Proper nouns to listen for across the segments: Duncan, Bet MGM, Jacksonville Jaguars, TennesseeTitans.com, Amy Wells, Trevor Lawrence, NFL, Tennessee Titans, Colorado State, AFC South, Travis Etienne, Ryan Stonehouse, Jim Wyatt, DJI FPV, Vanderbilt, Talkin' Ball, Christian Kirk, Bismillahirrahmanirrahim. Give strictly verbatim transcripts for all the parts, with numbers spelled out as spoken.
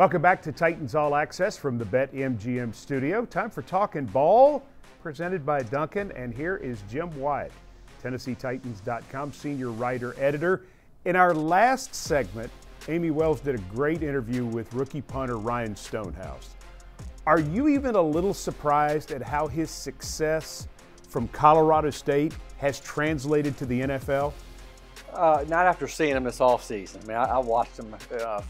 Welcome back to Titans All Access from the Bet M G M studio. Time for Talkin' Ball, presented by Duncan. And here is Jim Wyatt, Tennessee Titans dot com senior writer-editor. In our last segment, Amy Wells did a great interview with rookie punter Ryan Stonehouse. Are you even a little surprised at how his success from Colorado State has translated to the N F L? Uh, not after seeing him this offseason. I mean, I, I watched him uh,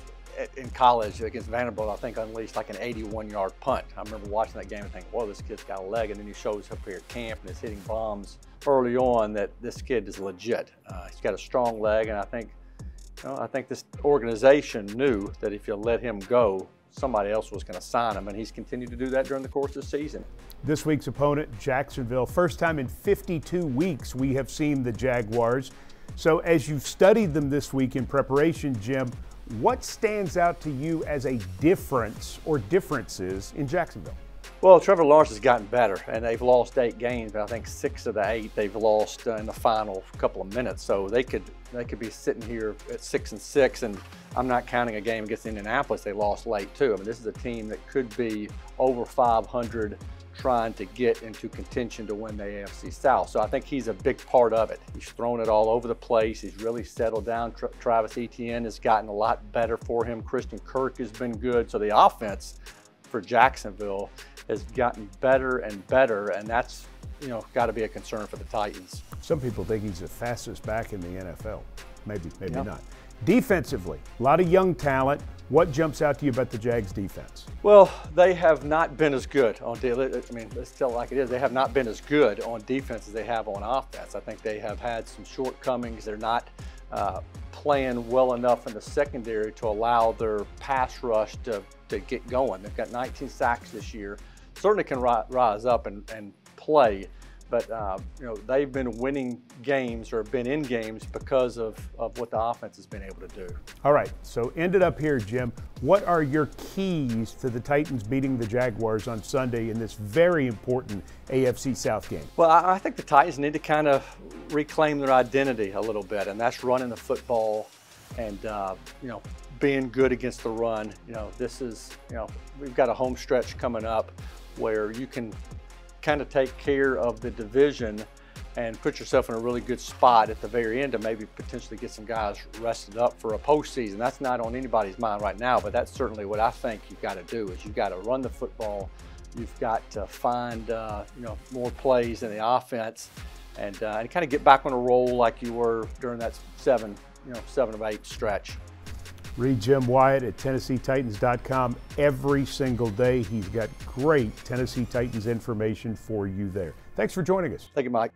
in college against Vanderbilt, I think, unleashed like an eighty-one yard punt. I remember watching that game and thinking, whoa, this kid's got a leg. And then he shows up here at camp and is hitting bombs early on that this kid is legit. Uh, he's got a strong leg, and I think, you know, I think this organization knew that if you let him go, somebody else was going to sign him, and he's continued to do that during the course of the season. This week's opponent, Jacksonville. First time in fifty-two weeks we have seen the Jaguars. So as you've studied them this week in preparation, Jim, what stands out to you as a difference or differences in Jacksonville? Well, Trevor Lawrence has gotten better, and they've lost eight games, but I think six of the eight they've lost in the final couple of minutes. So they could they could be sitting here at six and six, and I'm not counting a game against Indianapolis they lost late too. I mean, this is a team that could be over five hundred, trying to get into contention to win the A F C South. So I think he's a big part of it. He's thrown it all over the place. He's really settled down. Tra Travis Etienne has gotten a lot better for him. Christian Kirk has been good. So the offense for Jacksonville has gotten better and better, and that's, you know, got to be a concern for the Titans. Some people think he's the fastest back in the N F L. Maybe, maybe yeah. not. Defensively, a lot of young talent. What jumps out to you about the Jags defense? Well, they have not been as good on defense. I mean, let's tell it like it is. They have not been as good on defense as they have on offense. I think they have had some shortcomings. They're not uh, playing well enough in the secondary to allow their pass rush to, to get going. They've got nineteen sacks this year. Certainly can ri rise up and, and play, but uh, you know, they've been winning games or been in games because of, of what the offense has been able to do. All right, so ended up here, Jim. What are your keys to the Titans beating the Jaguars on Sunday in this very important A F C South game? Well, I, I think the Titans need to kind of reclaim their identity a little bit, and that's running the football and uh, you know, being good against the run. You know, this is, you know, we've got a home stretch coming up where you can kind of take care of the division and put yourself in a really good spot at the very end to maybe potentially get some guys rested up for a postseason. That's not on anybody's mind right now, but that's certainly what I think you've got to do is you've got to run the football. You've got to find uh, you know, more plays in the offense and, uh, and kind of get back on a roll like you were during that seven, you know, seven of eight stretch. Read Jim Wyatt at Tennessee Titans dot com every single day. He's got great Tennessee Titans information for you there. Thanks for joining us. Thank you, Mike.